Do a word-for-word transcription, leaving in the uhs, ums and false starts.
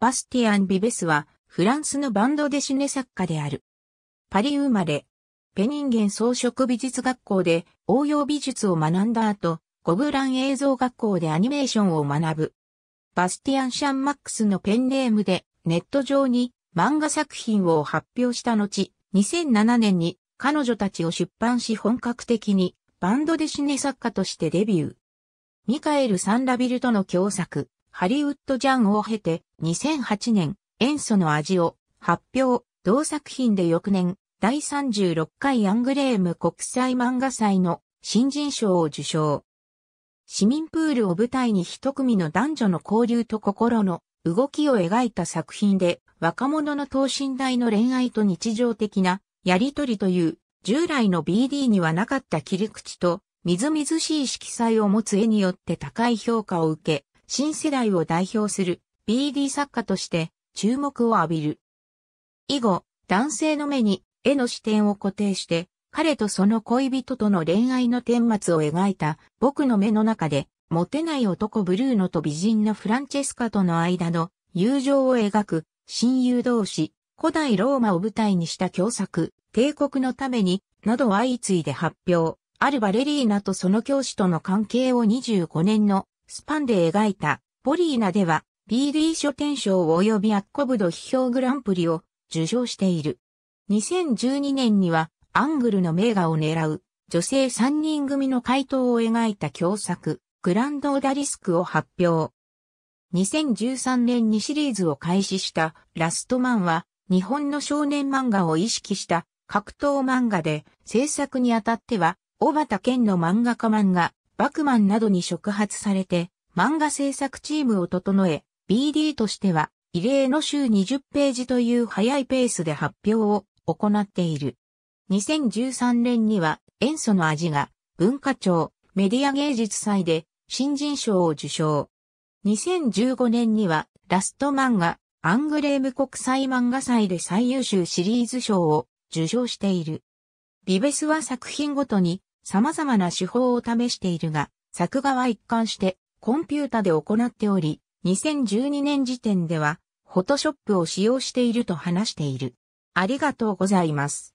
バスティアン・ビベスはフランスのバンドデシネ作家である。パリ生まれ、ペニンゲン装飾美術学校で応用美術を学んだ後、ゴブラン映像学校でアニメーションを学ぶ。バスティアン・シャンマックスのペンネームでネット上に漫画作品を発表した後、にせんななねんに彼女たちを出版し本格的にバンドデシネ作家としてデビュー。ミカエル・サンラビルとの共作、ハリウッド・ジャンを経てにせんはちねん、塩素の味を発表、同作品で翌年、だいさんじゅうろっかいアングレーム国際漫画祭の新人賞を受賞。市民プールを舞台に一組の男女の交流と心の動きを描いた作品で、若者の等身大の恋愛と日常的なやりとりという、従来の ビーディー にはなかった切り口と、みずみずしい色彩を持つ絵によって高い評価を受け、新世代を代表する ビーディー 作家として注目を浴びる。以後、男性の目に絵の視点を固定して、彼とその恋人との恋愛の顛末を描いた僕の目の中で、モテない男ブルーノと美人のフランチェスカとの間の友情を描く親友同士、古代ローマを舞台にした共作、帝国のために、など相次いで発表。あるバレリーナとその教師との関係をにじゅうごねんのスパンで描いたポリーナでは ビーディー 書店賞及びアッコブド批評グランプリを受賞している。にせんじゅうにねんにはアングルの名画を狙う女性さんにん組の回答を描いた共作グランドオダリスクを発表。にせんじゅうさんねんにシリーズを開始したラストマンは日本の少年漫画を意識した格闘漫画で制作にあたっては小畑健の漫画家漫画、バクマンなどに触発されて、漫画制作チームを整え、ビーディー としては、異例の週にじゅっページという早いペースで発表を行っている。にせんじゅうさんねんには、塩素の味が、文化庁、メディア芸術祭で、新人賞を受賞。にせんじゅうごねんには、ラスト漫画、アングレーム国際漫画祭で最優秀シリーズ賞を受賞している。ビベスは作品ごとに、様々な手法を試しているが、作画は一貫してコンピュータで行っており、にせんじゅうにねん時点では、フォトショップを使用していると話している。ありがとうございます。